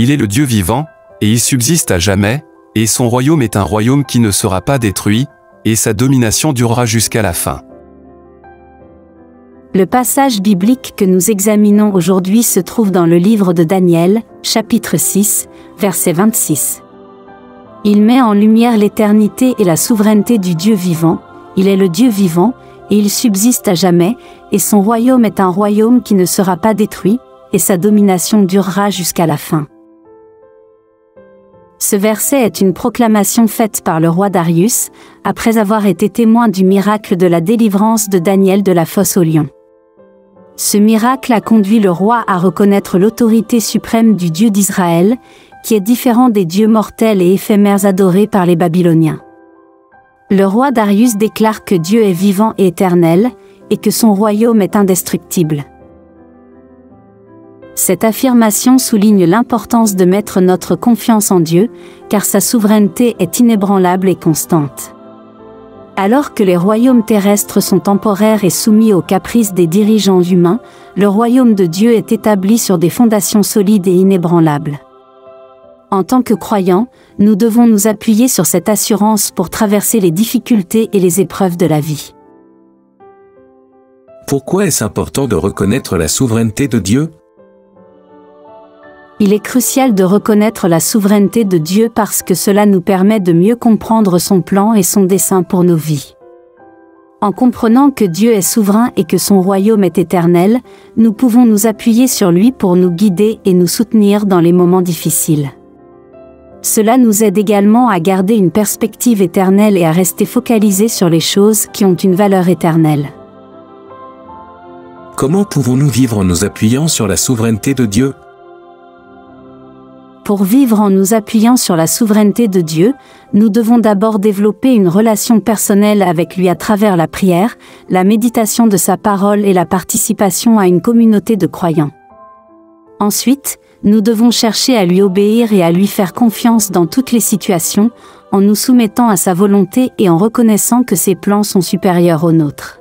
Il est le Dieu vivant, et il subsiste à jamais, et son royaume est un royaume qui ne sera pas détruit, et sa domination durera jusqu'à la fin. Le passage biblique que nous examinons aujourd'hui se trouve dans le livre de Daniel, chapitre 6, verset 26. Il met en lumière l'éternité et la souveraineté du Dieu vivant, il est le Dieu vivant, et il subsiste à jamais, et son royaume est un royaume qui ne sera pas détruit, et sa domination durera jusqu'à la fin. Ce verset est une proclamation faite par le roi Darius, après avoir été témoin du miracle de la délivrance de Daniel de la fosse aux lions. Ce miracle a conduit le roi à reconnaître l'autorité suprême du Dieu d'Israël, qui est différent des dieux mortels et éphémères adorés par les Babyloniens. Le roi Darius déclare que Dieu est vivant et éternel, et que son royaume est indestructible. Cette affirmation souligne l'importance de mettre notre confiance en Dieu, car sa souveraineté est inébranlable et constante. Alors que les royaumes terrestres sont temporaires et soumis aux caprices des dirigeants humains, le royaume de Dieu est établi sur des fondations solides et inébranlables. En tant que croyants, nous devons nous appuyer sur cette assurance pour traverser les difficultés et les épreuves de la vie. Pourquoi est-ce important de reconnaître la souveraineté de Dieu ? Il est crucial de reconnaître la souveraineté de Dieu parce que cela nous permet de mieux comprendre son plan et son dessein pour nos vies. En comprenant que Dieu est souverain et que son royaume est éternel, nous pouvons nous appuyer sur lui pour nous guider et nous soutenir dans les moments difficiles. Cela nous aide également à garder une perspective éternelle et à rester focalisés sur les choses qui ont une valeur éternelle. Comment pouvons-nous vivre en nous appuyant sur la souveraineté de Dieu ? Pour vivre en nous appuyant sur la souveraineté de Dieu, nous devons d'abord développer une relation personnelle avec lui à travers la prière, la méditation de sa parole et la participation à une communauté de croyants. Ensuite, nous devons chercher à lui obéir et à lui faire confiance dans toutes les situations, en nous soumettant à sa volonté et en reconnaissant que ses plans sont supérieurs aux nôtres.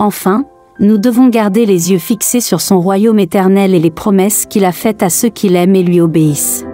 Enfin, nous devons garder les yeux fixés sur son royaume éternel et les promesses qu'il a faites à ceux qui l'aiment et lui obéissent.